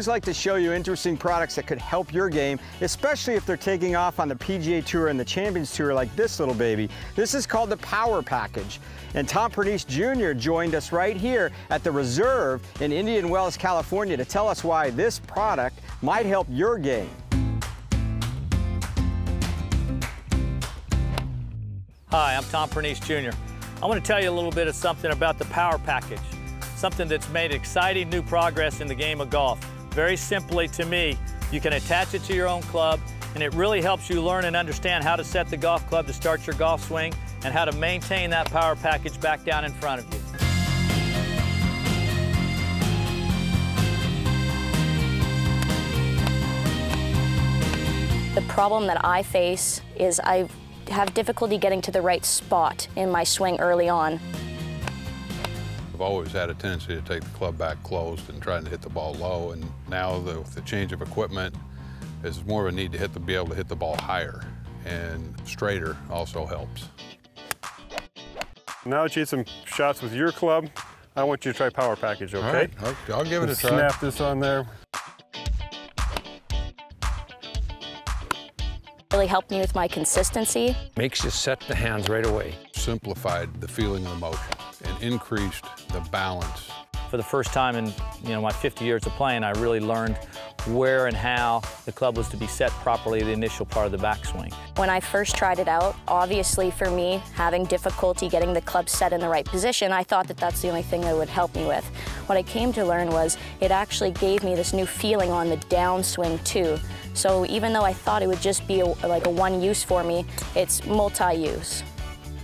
always like to show you interesting products that could help your game, especially if they're taking off on the PGA Tour and the Champions Tour like this little baby. This is called the Power Package. And Tom Pernice Jr. joined us right here at the Reserve in Indian Wells, California, to tell us why this product might help your game. Hi, I'm Tom Pernice Jr. I want to tell you a little bit of something about the Power Package, something that's made exciting new progress in the game of golf. Very simply, to me, you can attach it to your own club, and it really helps you learn and understand how to set the golf club to start your golf swing and how to maintain that Power Package back down in front of you. The problem that I face is I have difficulty getting to the right spot in my swing early on. I've always had a tendency to take the club back closed and trying to hit the ball low, and now with the change of equipment, there's more of a need to be able to hit the ball higher, and straighter also helps. Now that you hit some shots with your club, I want you to try Power Package, okay? All right, I'll give it a try. Snap this on there. Really helped me with my consistency. Makes you set the hands right away. Simplified the feeling of motion and increased the balance. For the first time in my 50 years of playing, I really learned where and how the club was to be set properly the initial part of the backswing. When I first tried it out, obviously for me, having difficulty getting the club set in the right position, I thought that that's the only thing that would help me with. What I came to learn was it actually gave me this new feeling on the downswing too. So even though I thought it would just be like a one use for me, it's multi-use.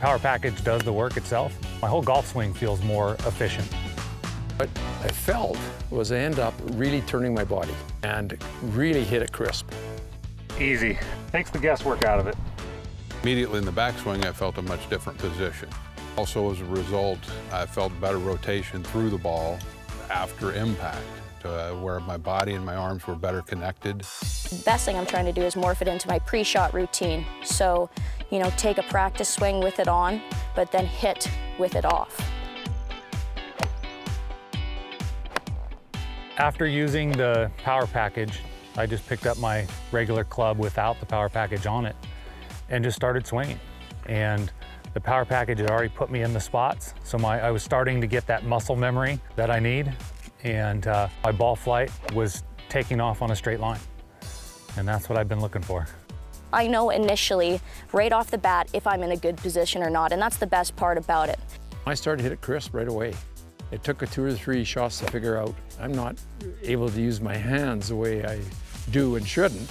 Power Package does the work itself. My whole golf swing feels more efficient. What I felt was I end up really turning my body and really hit it crisp. Easy. Takes the guesswork out of it. Immediately in the backswing, I felt a much different position. Also, as a result, I felt better rotation through the ball after impact, where my body and my arms were better connected. The best thing I'm trying to do is morph it into my pre-shot routine. So, take a practice swing with it on, but then hit with it off. After using the Power Package, I just picked up my regular club without the Power Package on it and just started swinging. And the Power Package had already put me in the spots, so I was starting to get that muscle memory that I need. And my ball flight was taking off on a straight line. And that's what I've been looking for. I know initially, right off the bat, if I'm in a good position or not, and that's the best part about it. I started to hit it crisp right away. It took a 2 or 3 shots to figure out I'm not able to use my hands the way I do and shouldn't,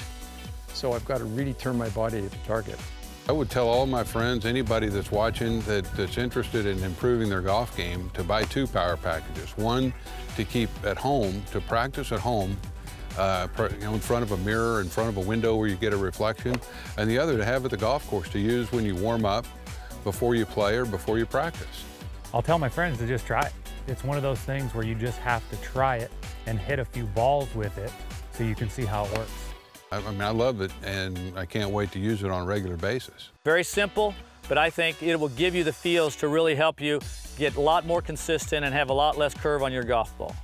so I've got to really turn my body at the target. I would tell all my friends, anybody that's watching that's interested in improving their golf game, to buy 2 Power Packages. One to keep at home, to practice at home, in front of a mirror, in front of a window where you get a reflection, and the other to have at the golf course to use when you warm up, before you play or before you practice. I'll tell my friends to just try it. It's one of those things where you just have to try it and hit a few balls with it so you can see how it works. I love it, and I can't wait to use it on a regular basis. Very simple, but I think it will give you the feels to really help you get a lot more consistent and have a lot less curve on your golf ball.